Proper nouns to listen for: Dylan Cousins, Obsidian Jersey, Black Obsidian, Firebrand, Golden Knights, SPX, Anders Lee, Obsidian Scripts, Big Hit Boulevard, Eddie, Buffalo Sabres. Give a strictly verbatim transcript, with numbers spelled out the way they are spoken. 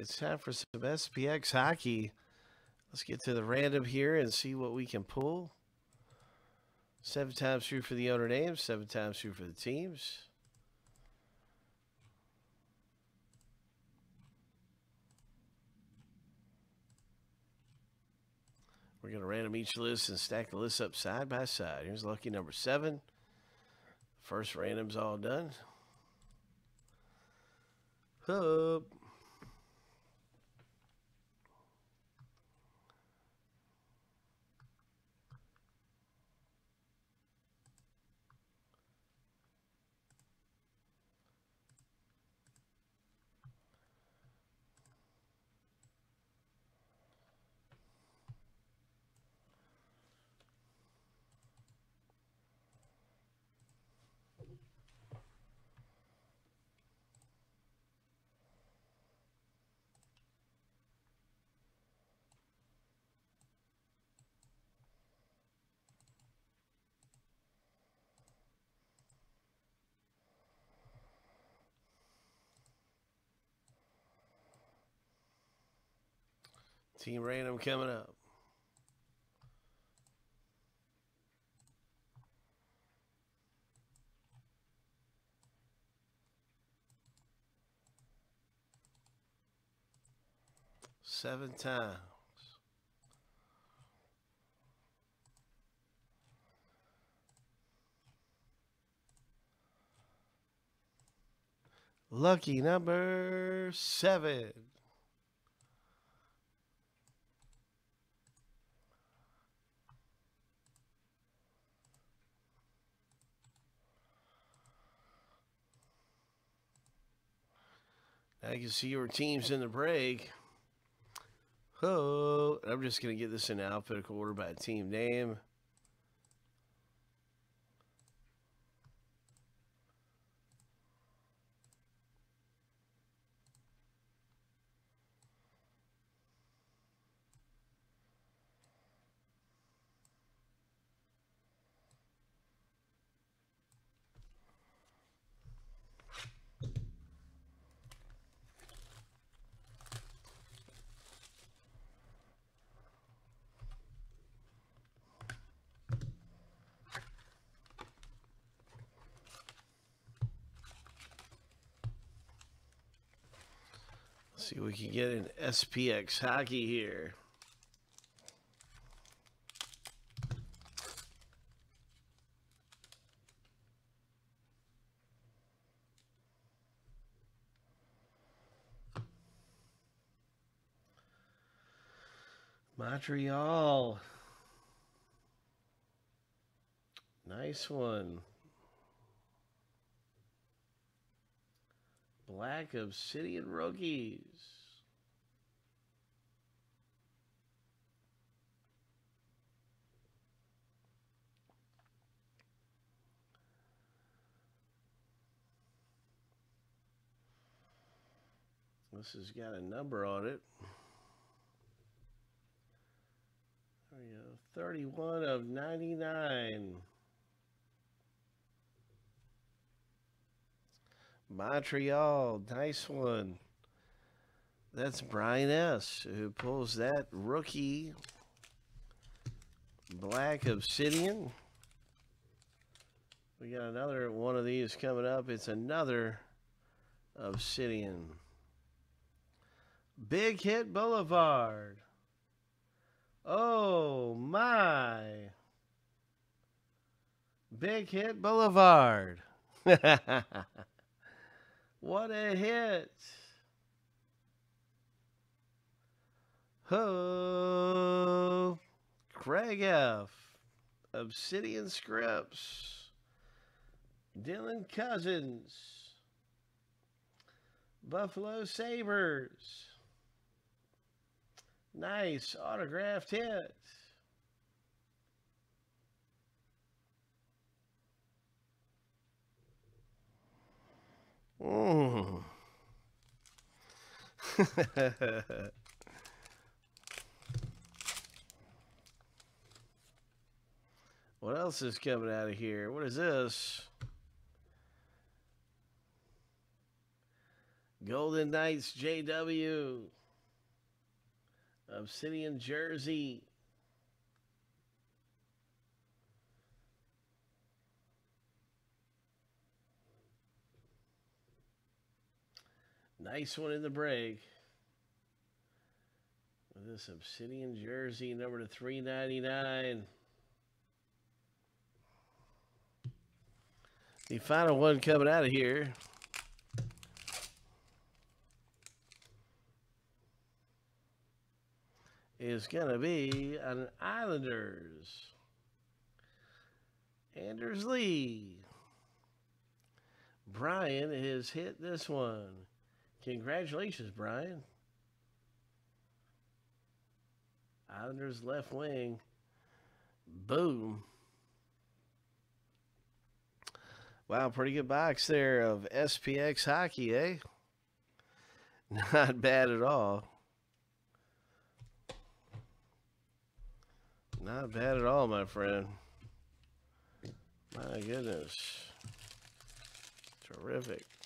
It's time for some S P X hockey. Let's get to the random here and see what we can pull. Seven times through for the owner names, seven times through for the teams. We're going to random each list and stack the lists up side by side. Here's lucky number seven. First random's all done. Hub. Team Random coming up. Seven times. Lucky number seven. I can see your teams in the break. Oh, I'm just going to get this in alphabetical order by team name. See if we can get an S P X hockey here. Montreal. Nice one. Black Obsidian Rookies. This has got a number on it. There we go. thirty-one of ninety-nine. Montreal, nice one. That's Brian S. who pulls that rookie Black Obsidian. We got another one of these coming up. It's another Obsidian. Big Hit Boulevard. Oh my. Big Hit Boulevard. What a hit. Oh, Craig F. Obsidian Scripts. Dylan Cousins. Buffalo Sabres. Nice autographed hit. Mm. What else is coming out of here? What is this? Golden Knights, J W. Obsidian Jersey. Nice one in the break. With this Obsidian Jersey, number to three ninety-nine. The final one coming out of here. Is going to be an Islanders. Anders Lee. Brian has hit this one. Congratulations, Brian. Islanders left wing. Boom. Wow, pretty good box there of S P X hockey, eh? Not bad at all. Not bad at all, my friend. My goodness. Terrific.